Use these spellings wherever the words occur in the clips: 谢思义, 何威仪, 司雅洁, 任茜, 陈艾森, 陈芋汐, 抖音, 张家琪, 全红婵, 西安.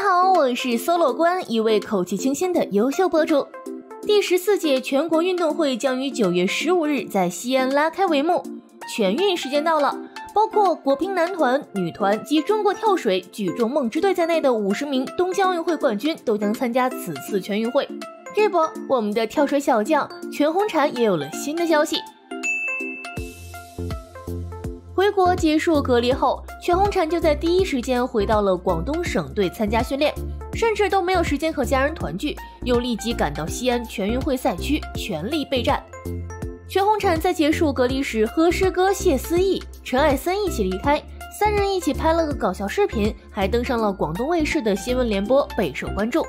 家好，我是Solo官，一位口气清新的优秀博主。第14届全国运动会将于9月15日在西安拉开帷幕，全运时间到了，包括国乒男团、女团及中国跳水、举重梦之队在内的50名东京奥运会冠军都将参加此次全运会。这不，我们的跳水小将全红婵也有了新的消息。回国结束隔离后，全红婵就在第一时间回到了广东省队参加训练，甚至都没有时间和家人团聚，又立即赶到西安全运会赛区全力备战。全红婵在结束隔离时和师哥谢思义、陈艾森一起离开，3人一起拍了个搞笑视频，还登上了广东卫视的新闻联播，备受关注。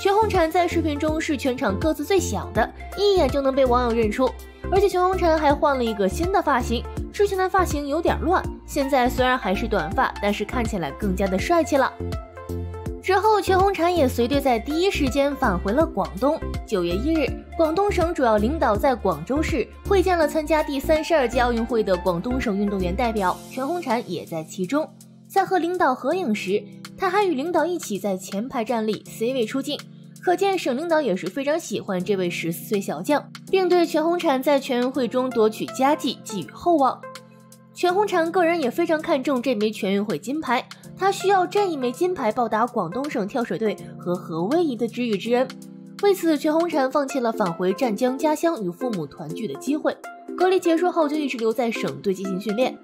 全红婵在视频中是全场个子最小的，一眼就能被网友认出，而且全红婵还换了一个新的发型。之前的发型有点乱，现在虽然还是短发，但是看起来更加的帅气了。之后全红婵也随队在第一时间返回了广东。9月1日，广东省主要领导在广州市会见了参加第32届奥运会的广东省运动员代表，全红婵也在其中。在和领导合影时，他还与领导一起在前排站立 C 位出镜，可见省领导也是非常喜欢这位14岁小将，并对全红婵在全运会中夺取佳绩寄予厚望。全红婵个人也非常看重这枚全运会金牌，她需要这一枚金牌报答广东省跳水队和何威仪的知遇之恩。为此，全红婵放弃了返回湛江家乡与父母团聚的机会，隔离结束后就一直留在省队进行训练。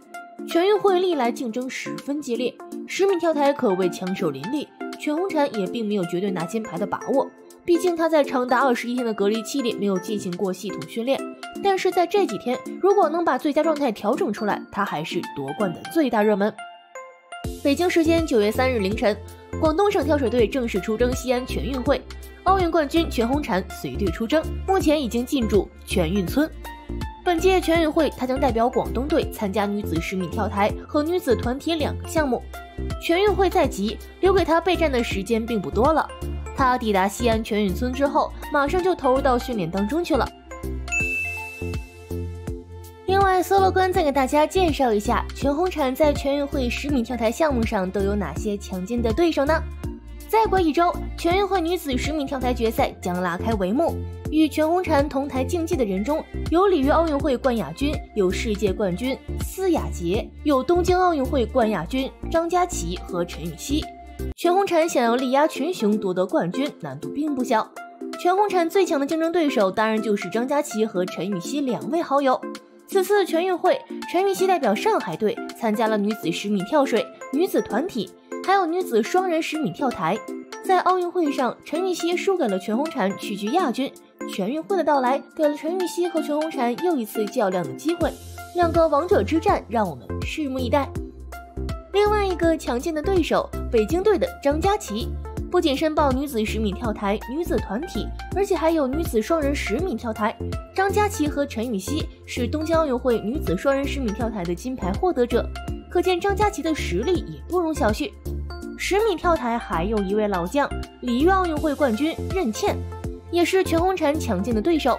全运会历来竞争十分激烈，10米跳台可谓强手林立。全红婵也并没有绝对拿金牌的把握，毕竟她在长达21天的隔离期里没有进行过系统训练。但是在这几天，如果能把最佳状态调整出来，她还是夺冠的最大热门。北京时间9月3日凌晨，广东省跳水队正式出征西安全运会，奥运冠军全红婵随队出征，目前已经进驻全运村。本届全运会，她将代表广东队参加女子10米跳台和女子团体两个项目。全运会在即，留给他备战的时间并不多了。他抵达西安全运村之后，马上就投入到训练当中去了。另外，Solo官再给大家介绍一下，全红婵在全运会10米跳台项目上都有哪些强劲的对手呢？再过1周，全运会女子10米跳台决赛将拉开帷幕。与全红婵同台竞技的人中，有里约奥运会冠亚军、有世界冠军司雅洁、有东京奥运会冠亚军张家琪和陈芋汐。全红婵想要力压群雄夺得冠军，难度并不小。全红婵最强的竞争对手当然就是张家琪和陈芋汐2位好友。此次全运会，陈芋汐代表上海队参加了女子10米跳水、女子团体，还有女子双人10米跳台。在奥运会上，陈芋汐输给了全红婵，屈居亚军。全运会的到来给了陈芋汐和全红婵又一次较量的机会，2个王者之战让我们拭目以待。另外一个强劲的对手，北京队的张家琪，不仅申报女子10米跳台、女子团体，而且还有女子双人10米跳台。张家琪和陈芋汐是东京奥运会女子双人10米跳台的金牌获得者，可见张家琪的实力也不容小觑。10米跳台还有一位老将，里约奥运会冠军任茜，也是全红婵强劲的对手。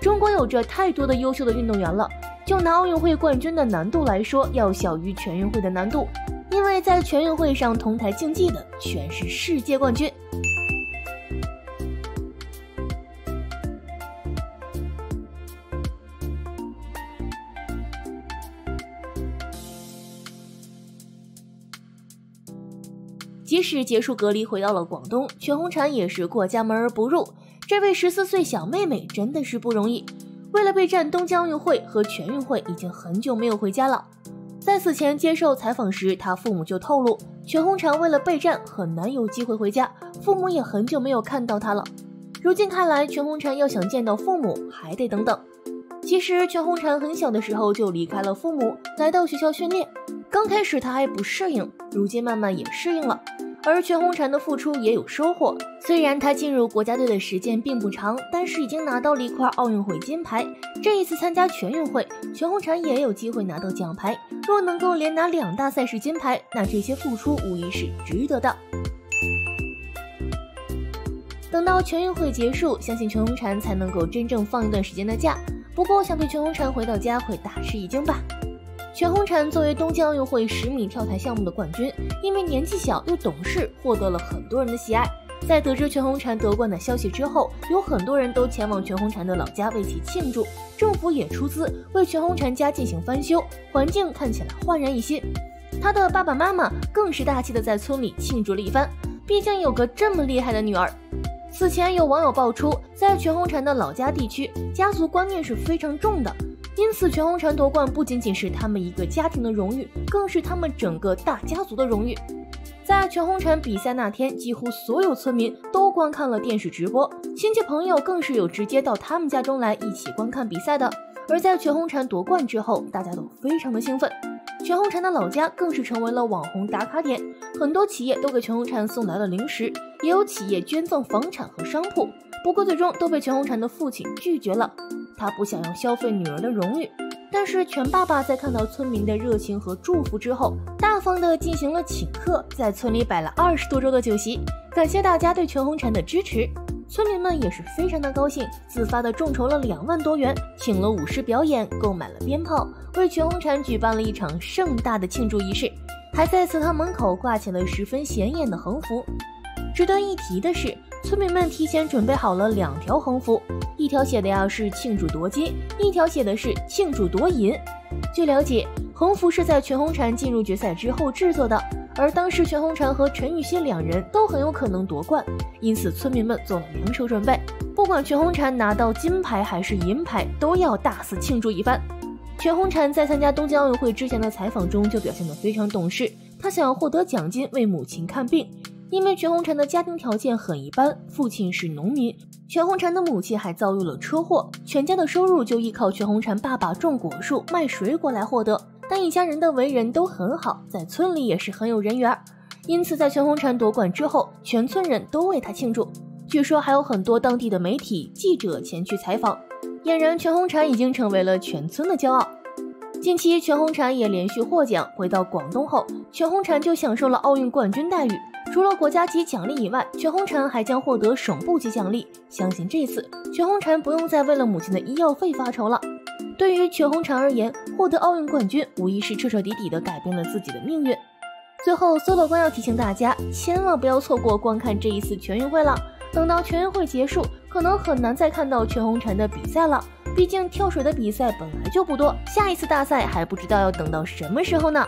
中国有着太多的优秀的运动员了，就拿奥运会冠军的难度来说，要小于全运会的难度，因为在全运会上同台竞技的全是世界冠军。即使结束隔离回到了广东，全红婵也是过家门而不入。这位14岁小妹妹真的是不容易，为了备战东京奥运会和全运会，已经很久没有回家了。在此前接受采访时，她父母就透露，全红婵为了备战很难有机会回家，父母也很久没有看到她了。如今看来，全红婵要想见到父母还得等等。其实全红婵很小的时候就离开了父母，来到学校训练。刚开始她还不适应，如今慢慢也适应了。而全红婵的付出也有收获，虽然她进入国家队的时间并不长，但是已经拿到了1块奥运会金牌。这一次参加全运会，全红婵也有机会拿到奖牌，若能够连拿2大赛事金牌，那这些付出无疑是值得的。等到全运会结束，相信全红婵才能够真正放一段时间的假，不过想必全红婵回到家会大吃一惊吧。全红婵作为东京奥运会10米跳台项目的冠军，因为年纪小又懂事，获得了很多人的喜爱。在得知全红婵得冠的消息之后，有很多人都前往全红婵的老家为其庆祝，政府也出资为全红婵家进行翻修，环境看起来焕然一新。她的爸爸妈妈更是大气的在村里庆祝了一番，毕竟有个这么厉害的女儿。此前有网友爆出，在全红婵的老家地区，家族观念是非常重的。因此，全红婵夺冠不仅仅是他们一个家庭的荣誉，更是他们整个大家族的荣誉。在全红婵比赛那天，几乎所有村民都观看了电视直播，亲戚朋友更是有直接到他们家中来一起观看比赛的。而在全红婵夺冠之后，大家都非常的兴奋。全红婵的老家更是成为了网红打卡点，很多企业都给全红婵送来了零食，也有企业捐赠房产和商铺。不过最终都被全红婵的父亲拒绝了。他不想要消费女儿的荣誉，但是全爸爸在看到村民的热情和祝福之后，大方的进行了请客，在村里摆了20多桌的酒席，感谢大家对全红婵的支持。村民们也是非常的高兴，自发的众筹了2万多元，请了舞狮表演，购买了鞭炮，为全红婵举办了一场盛大的庆祝仪式，还在祠堂门口挂起了十分显眼的横幅。值得一提的是，村民们提前准备好了2条横幅，一条写的是庆祝夺金，一条写的是庆祝夺银。据了解，横幅是在全红婵进入决赛之后制作的，而当时全红婵和陈芋汐2人都很有可能夺冠，因此村民们做了两手准备，不管全红婵拿到金牌还是银牌，都要大肆庆祝一番。全红婵在参加东京奥运会之前的采访中就表现得非常懂事，她想要获得奖金为母亲看病。因为全红婵的家庭条件很一般，父亲是农民，全红婵的母亲还遭遇了车祸，全家的收入就依靠全红婵爸爸种果树卖水果来获得。但一家人的为人都很好，在村里也是很有人缘，因此在全红婵夺冠之后，全村人都为她庆祝。据说还有很多当地的媒体记者前去采访，俨然全红婵已经成为了全村的骄傲。近期全红婵也连续获奖，回到广东后，全红婵就享受了奥运冠军待遇。除了国家级奖励以外，全红婵还将获得省部级奖励。相信这次全红婵不用再为了母亲的医药费发愁了。对于全红婵而言，获得奥运冠军无疑是彻彻底底的改变了自己的命运。最后，搜乐官要提醒大家，千万不要错过观看这一次全运会了。等到全运会结束，可能很难再看到全红婵的比赛了。毕竟跳水的比赛本来就不多，下一次大赛还不知道要等到什么时候呢。